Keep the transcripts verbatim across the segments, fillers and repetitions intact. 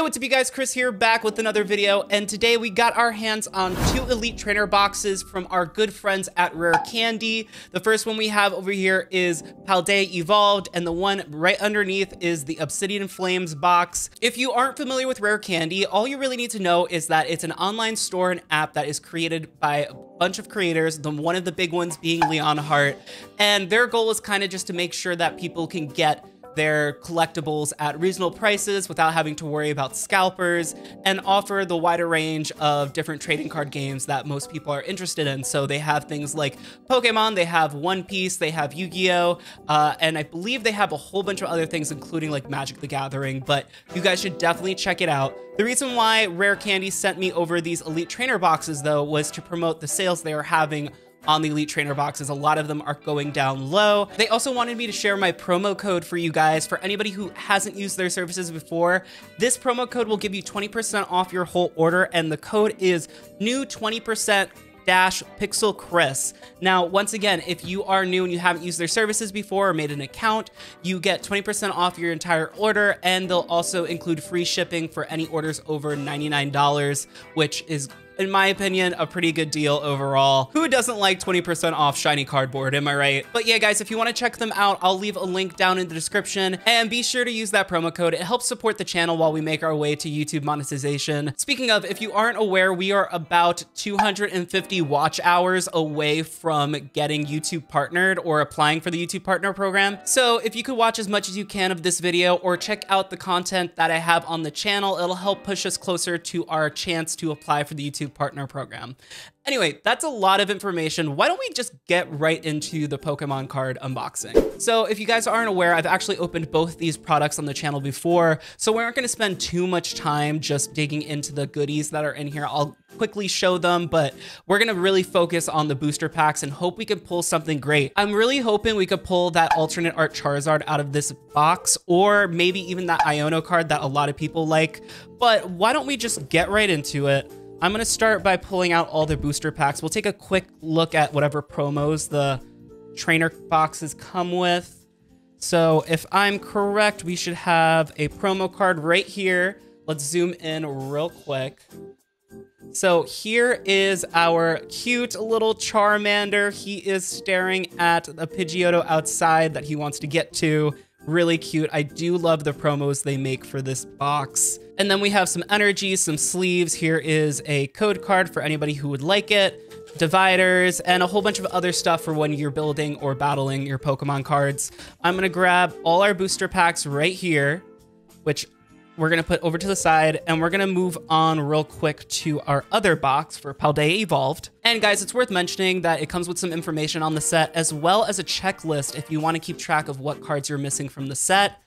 Hey, what's up you guys, Chris here, back with another video, and today we got our hands on two Elite Trainer boxes from our good friends at Rare Candy. The first one we have over here is Paldea Evolved, and the one right underneath is the Obsidian Flames box. If you aren't familiar with Rare Candy, all you really need to know is that it's an online store and app that is created by bunch of creators, the one of the big ones being Leon Hart, and their goal is kind of just to make sure that people can get their collectibles at reasonable prices without having to worry about scalpers, and offer the wider range of different trading card games that most people are interested in. So they have things like Pokemon, they have One Piece, they have Yu-Gi-Oh, uh, and I believe they have a whole bunch of other things, including like Magic the Gathering, but you guys should definitely check it out. The reason why Rare Candy sent me over these Elite Trainer boxes though was to promote the sales they are having on the Elite Trainer boxes. A lot of them are going down low. They also wanted me to share my promo code for you guys. For anybody who hasn't used their services before, this promo code will give you twenty percent off your whole order, and the code is new twenty percent dash Pixel Chris. Now, once again, if you are new and you haven't used their services before or made an account, you get twenty percent off your entire order, and they'll also include free shipping for any orders over ninety-nine dollars, which is, in my opinion, a pretty good deal overall. Who doesn't like twenty percent off shiny cardboard, am I right? But yeah, guys, if you wanna check them out, I'll leave a link down in the description, and be sure to use that promo code. It helps support the channel while we make our way to YouTube monetization. Speaking of, if you aren't aware, we are about two hundred fifty watch hours away from getting YouTube partnered or applying for the YouTube partner program. So if you could watch as much as you can of this video or check out the content that I have on the channel, it'll help push us closer to our chance to apply for the YouTube partner program. Anyway, that's a lot of information. Why don't we just get right into the Pokemon card unboxing? So if you guys aren't aware, I've actually opened both these products on the channel before, so we aren't going to spend too much time just digging into the goodies that are in here. I'll quickly show them, but we're going to really focus on the booster packs and hope we can pull something great. I'm really hoping we could pull that alternate art Charizard out of this box, or maybe even that Iono card that a lot of people like, but why don't we just get right into it? I'm gonna start by pulling out all the booster packs. We'll take a quick look at whatever promos the trainer boxes come with. So if I'm correct, we should have a promo card right here. Let's zoom in real quick. So here is our cute little Charmander. He is staring at a Pidgeotto outside that he wants to get to. Really cute. I do love the promos they make for this box. And then we have some energy, some sleeves. Here is a code card for anybody who would like it, dividers, and a whole bunch of other stuff for when you're building or battling your Pokemon cards. I'm gonna grab all our booster packs right here, which we're gonna put over to the side, and we're gonna move on real quick to our other box for Paldea Evolved. And guys, it's worth mentioning that it comes with some information on the set, as well as a checklist if you wanna keep track of what cards you're missing from the set.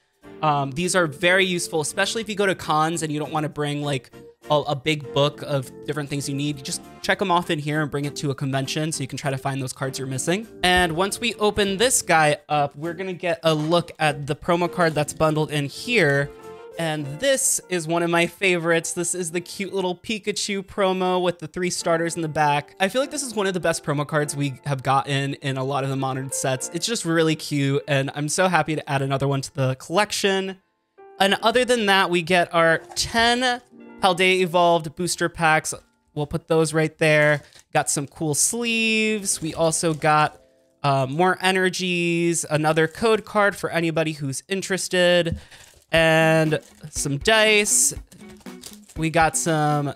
Um, these are very useful, especially if you go to cons and you don't wanna bring like a, a big book of different things you need. You just check them off in here and bring it to a convention so you can try to find those cards you're missing. And once we open this guy up, we're gonna get a look at the promo card that's bundled in here. And this is one of my favorites. This is the cute little Pikachu promo with the three starters in the back. I feel like this is one of the best promo cards we have gotten in a lot of the modern sets. It's just really cute, and I'm so happy to add another one to the collection. And other than that, we get our ten Paldea Evolved booster packs. We'll put those right there. Got some cool sleeves. We also got uh, more energies, another code card for anybody who's interested, and some dice. We got some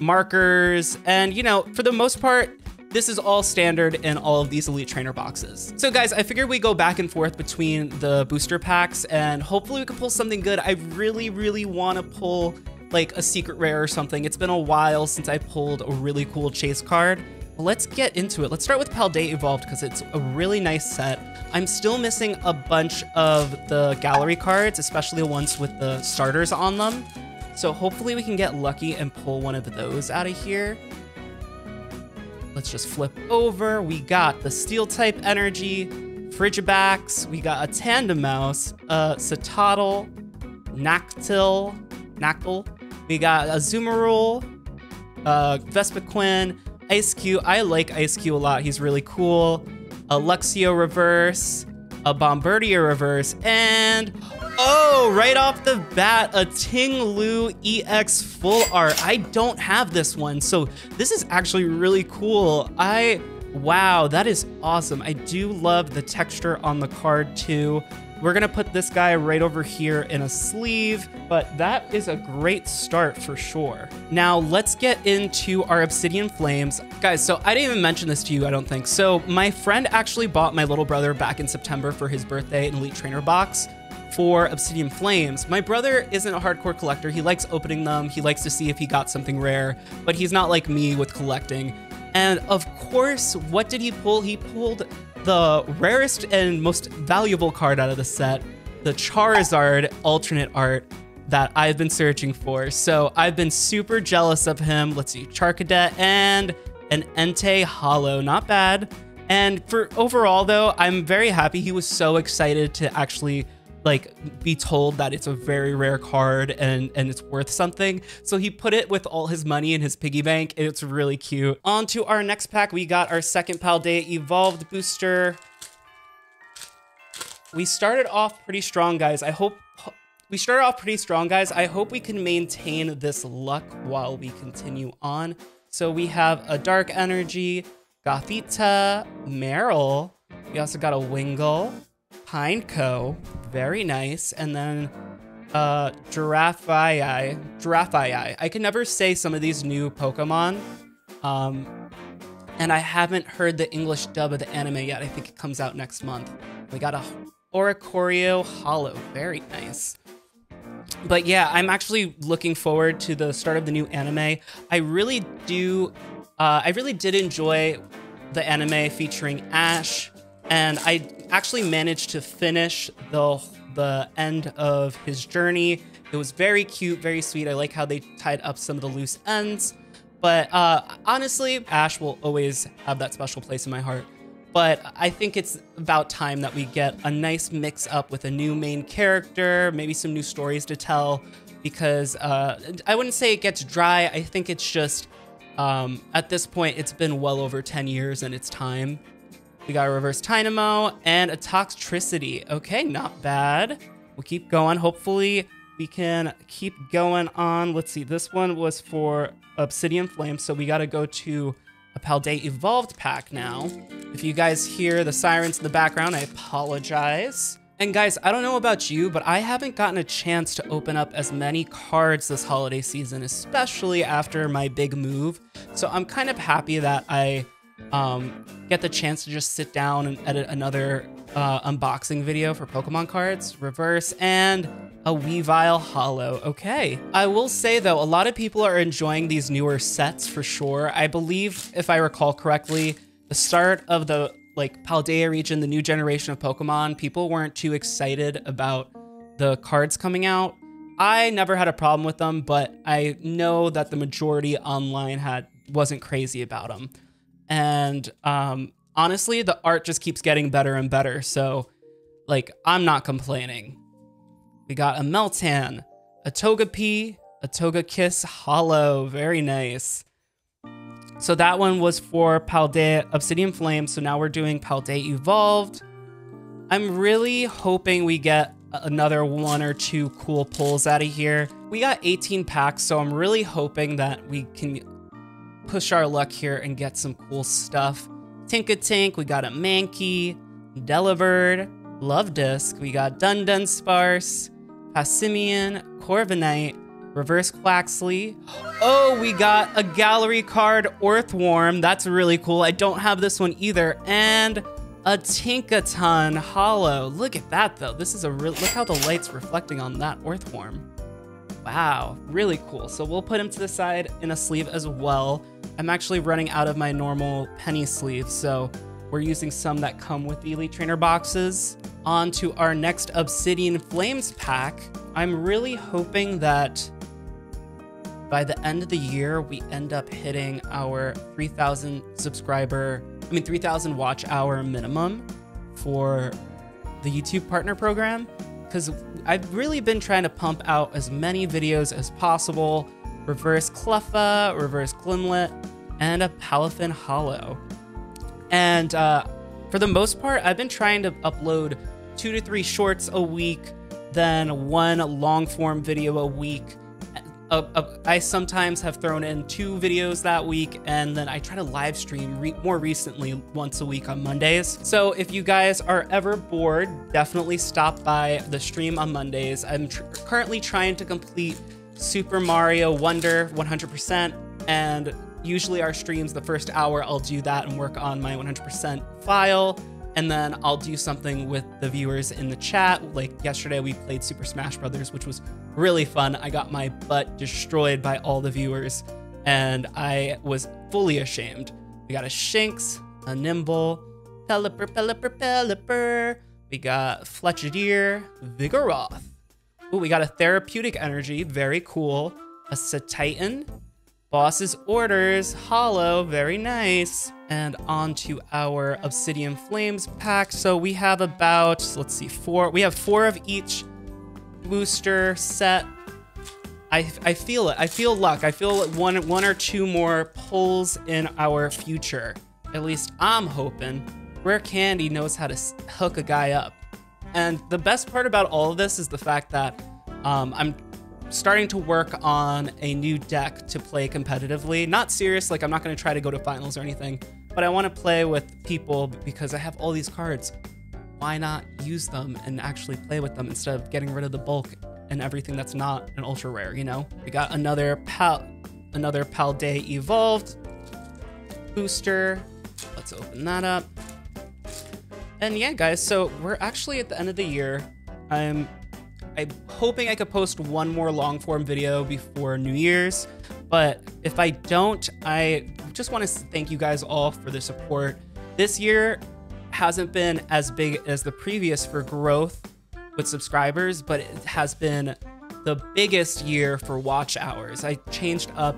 markers, and you know, for the most part, this is all standard in all of these Elite Trainer boxes. So guys, I figured we go back and forth between the booster packs, and hopefully we can pull something good. I really, really wanna pull like a secret rare or something. It's been a while since I pulled a really cool chase card. Let's get into it. Let's start with Paldea Evolved because it's a really nice set. I'm still missing a bunch of the gallery cards, especially the ones with the starters on them. So hopefully we can get lucky and pull one of those out of here. Let's just flip over. We got the Steel type energy, Frigibax. We got a Tandem Mouse, a Cetoddle, Nactil, Nactil. We got Azumarill, uh, Vespiquen, Ice Q. I like Ice Q a lot. He's really cool. A Luxio reverse, a Bombardier reverse, and oh, right off the bat, a Ting Lu E X full art. I don't have this one, so this is actually really cool. I, wow, that is awesome. I do love the texture on the card too. We're gonna put this guy right over here in a sleeve, but that is a great start for sure. Now let's get into our Obsidian Flames. Guys, so I didn't even mention this to you, I don't think. So my friend actually bought my little brother back in September for his birthday an Elite Trainer box for Obsidian Flames. My brother isn't a hardcore collector. He likes opening them. He likes to see if he got something rare, but he's not like me with collecting. And of course, what did he pull? He pulled the rarest and most valuable card out of the set, the Charizard alternate art that I've been searching for. So I've been super jealous of him. Let's see, Charcadet and an Entei Hollow, not bad. And for overall though, I'm very happy. He was so excited to actually like be told that it's a very rare card and, and it's worth something. So he put it with all his money in his piggy bank, and it's really cute. On to our next pack, we got our second Paldea Evolved booster. We started off pretty strong, guys. I hope we started off pretty strong, guys. I hope we can maintain this luck while we continue on. So we have a Dark Energy, Gothita, Merrill. We also got a Wingle, Pineco, very nice, and then uh, Girafarig, Girafarig. I can never say some of these new Pokemon, um, and I haven't heard the English dub of the anime yet. I think it comes out next month. We got a Oricorio Hollow, very nice. But yeah, I'm actually looking forward to the start of the new anime. I really do, uh, I really did enjoy the anime featuring Ash, and I actually managed to finish the the end of his journey. It was very cute, very sweet. I like how they tied up some of the loose ends. But uh, honestly, Ash will always have that special place in my heart. But I think it's about time that we get a nice mix up with a new main character, maybe some new stories to tell, because uh, I wouldn't say it gets dry. I think it's just, um, at this point, it's been well over ten years and it's time. We got a reverse Tynamo and a Toxtricity. Okay, not bad. We'll keep going. Hopefully we can keep going on. Let's see, this one was for Obsidian Flame, so we gotta go to a Paldea Evolved pack now. If you guys hear the sirens in the background, I apologize. And guys, I don't know about you, but I haven't gotten a chance to open up as many cards this holiday season, especially after my big move. So I'm kind of happy that I um get the chance to just sit down and edit another uh unboxing video for Pokemon cards. Reverse and a Weavile Hollow. Okay, I will say though, a lot of people are enjoying these newer sets for sure. I believe, if I recall correctly, the start of the like Paldea region, the new generation of Pokemon, people weren't too excited about the cards coming out. I never had a problem with them, but I know that the majority online had wasn't crazy about them. And um, honestly, the art just keeps getting better and better. So, like, I'm not complaining. We got a Meltan, a Togepi, a Togekiss Hollow. Very nice. So that one was for Paldea Obsidian Flame. So now we're doing Paldea Evolved. I'm really hoping we get another one or two cool pulls out of here. We got eighteen packs, so I'm really hoping that we can push our luck here and get some cool stuff. Tinkatink, we got a Mankey, Deliverd, Lovedisk, we got Dunsparce, Passimian, Corviknight, Reverse Quaxly. Oh, we got a gallery card, Orthworm. That's really cool. I don't have this one either. And a Tinkaton Hollow. Look at that though. This is a real, look how the light's reflecting on that Orthworm. Wow, really cool. So we'll put him to the side in a sleeve as well. I'm actually running out of my normal penny sleeve, so we're using some that come with the Elite Trainer boxes. On to our next Obsidian Flames pack. I'm really hoping that by the end of the year, we end up hitting our three thousand subscriber, I mean three thousand watch hour minimum for the YouTube partner program, because I've really been trying to pump out as many videos as possible. Reverse Cleffa, Reverse Glimlet, and a Palafin Hollow. And uh, for the most part, I've been trying to upload two to three shorts a week, then one long form video a week. Uh, uh, I sometimes have thrown in two videos that week, and then I try to live stream re more recently once a week on Mondays. So if you guys are ever bored, definitely stop by the stream on Mondays. I'm tr currently trying to complete Super Mario Wonder one hundred percent, and usually our streams, the first hour, I'll do that and work on my one hundred percent file. And then I'll do something with the viewers in the chat. Like yesterday we played Super Smash Brothers, which was really fun. I got my butt destroyed by all the viewers and I was fully ashamed. We got a Shinx, a Nimble, Pelipper, Pelipper, Pelipper. We got Fletchideer, Vigoroth. Ooh, we got a Therapeutic Energy, very cool. A Cetitan, Boss's Orders, Hollow, very nice. And on to our Obsidian Flames pack. So we have about, let's see, four. We have four of each booster set. I, I feel it. I feel luck. I feel one, one or two more pulls in our future. At least I'm hoping. Rare Candy knows how to hook a guy up. And the best part about all of this is the fact that um, I'm starting to work on a new deck to play competitively. Not serious, like I'm not gonna try to go to finals or anything, but I wanna play with people because I have all these cards. Why not use them and actually play with them instead of getting rid of the bulk and everything that's not an ultra rare, you know? We got another Pal, another Paldea Evolved booster. Let's open that up. And yeah, guys, so we're actually at the end of the year. I'm I'm hoping I could post one more long form video before New Year's, but if I don't, I just want to thank you guys all for the support. This year hasn't been as big as the previous for growth with subscribers, but it has been the biggest year for watch hours. I changed up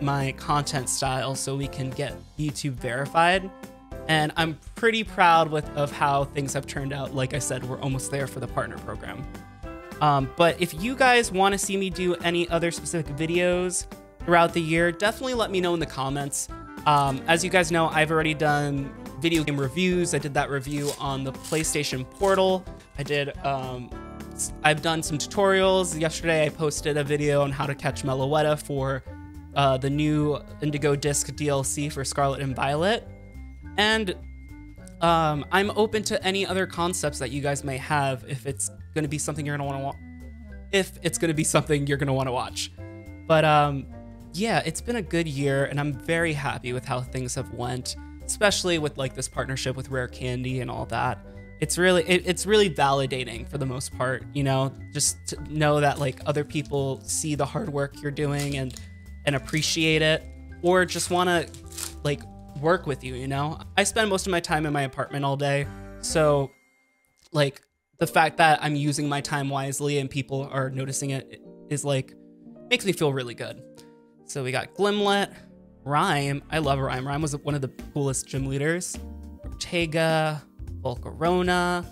my content style so we can get YouTube verified. And I'm pretty proud with of how things have turned out. Like I said, we're almost there for the partner program. Um, but if you guys want to see me do any other specific videos throughout the year, definitely let me know in the comments. Um, as you guys know, I've already done video game reviews. I did that review on the PlayStation Portal. I did, um, I've done some tutorials. Yesterday I posted a video on how to catch Meloetta for uh, the new Indigo Disc D L C for Scarlet and Violet. And um, I'm open to any other concepts that you guys may have if it's going to be something you're going to want to if it's going to be something you're going to want to watch. But um yeah, it's been a good year and I'm very happy with how things have went, especially with like this partnership with Rare Candy and all that. It's really it, it's really validating for the most part, you know, just to know that like other people see the hard work you're doing and and appreciate it or just want to like work with you, you know. I spend most of my time in my apartment all day, so like the fact that I'm using my time wisely and people are noticing it is like, makes me feel really good. So we got Glimlet, Rhyme. I love Rhyme. Rhyme was one of the coolest gym leaders. Ortega, Volcarona.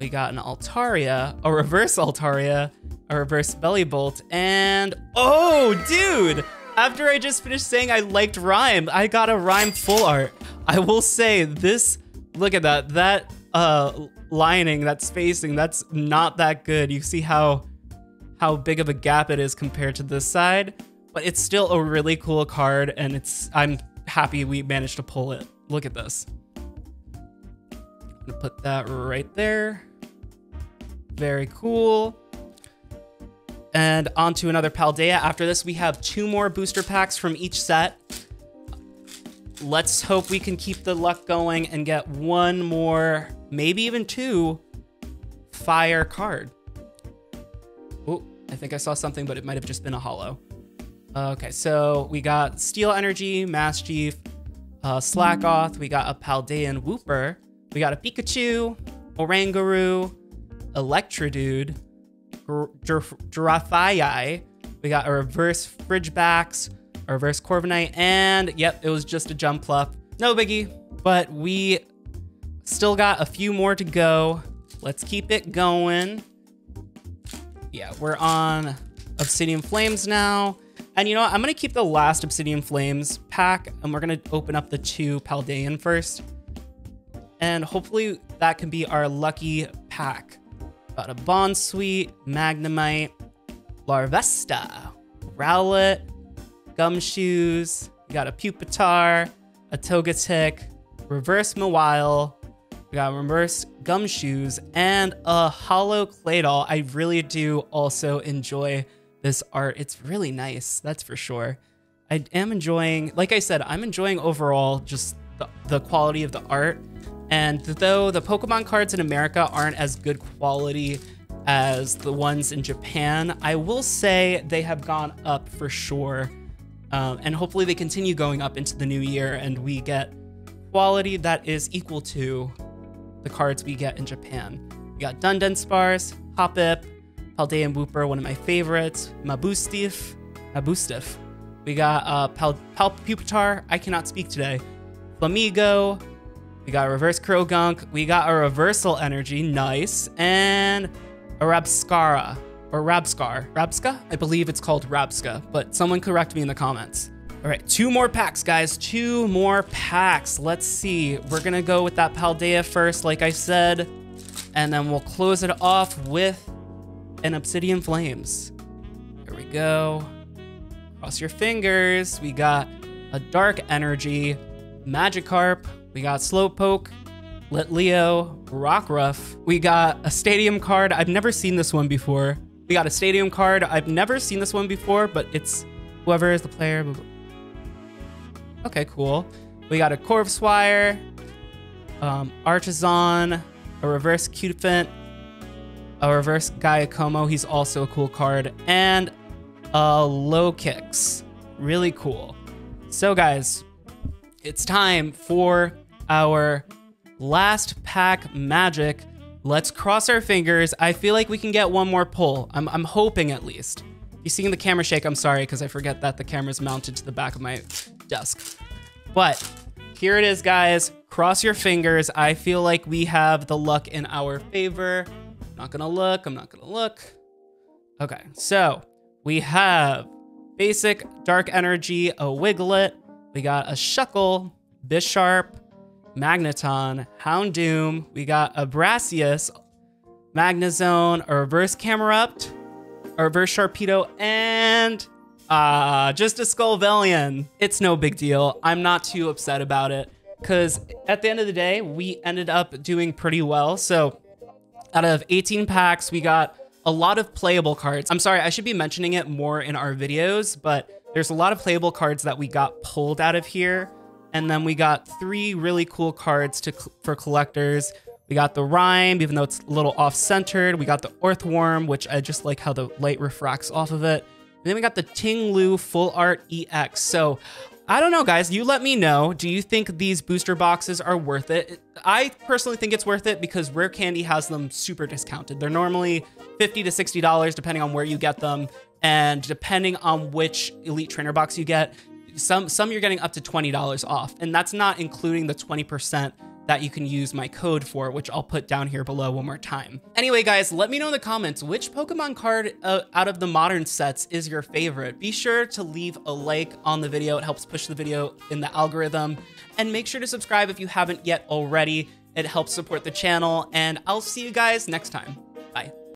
We got an Altaria, a reverse Altaria, a reverse Bellybolt, and oh, dude! After I just finished saying I liked Rhyme, I got a Rhyme full art. I will say this, look at that, that, uh, lining, that spacing, that's not that good. You see how how big of a gap it is compared to this side, but it's still a really cool card and it's I'm happy we managed to pull it. Look at this. I'm gonna put that right there. Very cool. And on to another Paldea. After this we have two more booster packs from each set. Let's hope we can keep the luck going and get one more, maybe even two, fire card. Oh, I think I saw something, but it might have just been a hollow. Okay, so we got Steel Energy, Mastiff, uh, Slackoth. We got a Paldean Wooper. We got a Pikachu, Oranguru, Electrodude, Girafarig. We got a reverse Frigibax, a reverse Corviknight, and yep, it was just a Jumpluff. No biggie, but we still got a few more to go. Let's keep it going. Yeah, we're on Obsidian Flames now. And you know what? I'm gonna keep the last Obsidian Flames pack and we're gonna open up the two Paldean first. And hopefully that can be our lucky pack. Got a Bonsuite, Magnemite, Larvesta, Rowlet, Gumshoes, we got a Pupitar, a Togetic, Reverse Mawile, we got Reverse Gumshoes, and a Holo Claydol. I really do also enjoy this art. It's really nice, that's for sure. I am enjoying, like I said, I'm enjoying overall just the, the quality of the art. And though the Pokemon cards in America aren't as good quality as the ones in Japan, I will say they have gone up for sure. Um, and hopefully they continue going up into the new year and we get quality that is equal to the cards we get in Japan. We got Dundunsparce, Hoppip, Paldean Wooper, one of my favorites, Mabustif, Mabustif. We got uh, Pal Palpupitar, I cannot speak today, Flamigo, we got a Reverse Krogunk, we got a Reversal Energy, nice, and a Rabscara, or Rabscar, Rabska? I believe it's called Rabska, but someone correct me in the comments. All right, two more packs, guys. Two more packs. Let's see. We're going to go with that Paldea first, like I said, and then we'll close it off with an Obsidian Flames. Here we go. Cross your fingers. We got a Dark Energy, Magikarp. We got Slowpoke, Litleo, Rockruff. We got a Stadium card. I've never seen this one before. We got a Stadium card. I've never seen this one before, but it's whoever is the player. Okay, cool. We got a Corvuswire, um, Archizon, a Reverse Cutiefant, a Reverse Giacomo. He's also a cool card, and a Lowkix. Really cool. So, guys, it's time for our last pack Magic. Let's cross our fingers. I feel like we can get one more pull. I'm, I'm hoping at least. You're seeing the camera shake. I'm sorry, because I forget that the camera's mounted to the back of my desk. But here it is, guys. Cross your fingers. I feel like we have the luck in our favor. I'm not gonna look. I'm not gonna look. Okay, so we have basic Dark Energy, a Wiglet. We got a Shuckle, Bisharp, Magneton, Houndoom. We got a Brassius, Magnezone, a Reverse Camerupt, a Reverse Sharpedo, and Uh, just a Skullvillian. It's no big deal. I'm not too upset about it, because at the end of the day, we ended up doing pretty well. So out of eighteen packs, we got a lot of playable cards. I'm sorry, I should be mentioning it more in our videos, but there's a lot of playable cards that we got pulled out of here. And then we got three really cool cards to for collectors. We got the Rhyme, even though it's a little off-centered. We got the Orthworm, which I just like how the light refracts off of it. And then we got the Ting Lu Full Art E X. So I don't know, guys, you let me know. Do you think these booster boxes are worth it? I personally think it's worth it because Rare Candy has them super discounted. They're normally fifty to sixty dollars depending on where you get them. And depending on which Elite Trainer box you get, some, some you're getting up to twenty dollars off. And that's not including the twenty percent that you can use my code for, which I'll put down here below one more time. Anyway, guys, let me know in the comments which Pokemon card uh, out of the modern sets is your favorite. Be sure to leave a like on the video. It helps push the video in the algorithm. And make sure to subscribe if you haven't yet already. It helps support the channel. And I'll see you guys next time.